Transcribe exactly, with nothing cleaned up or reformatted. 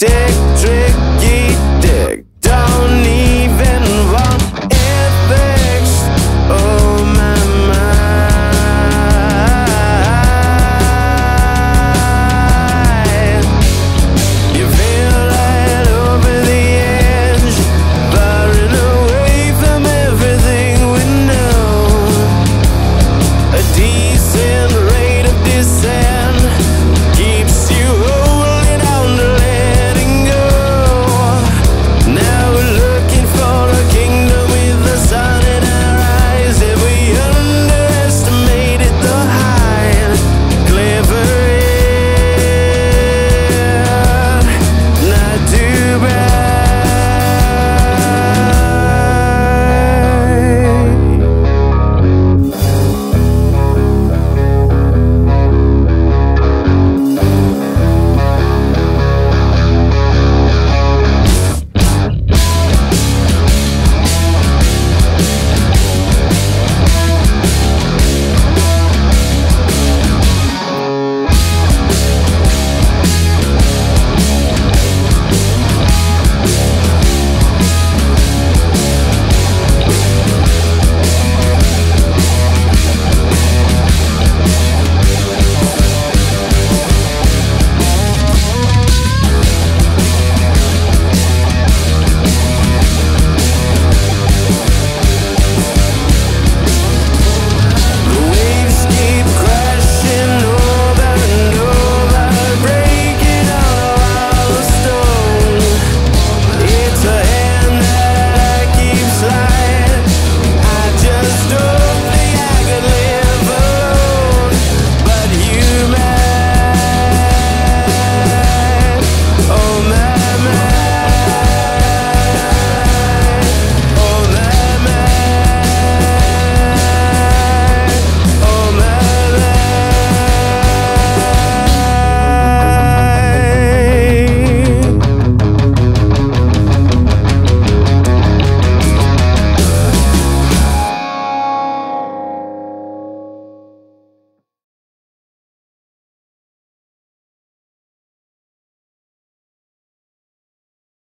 Dick.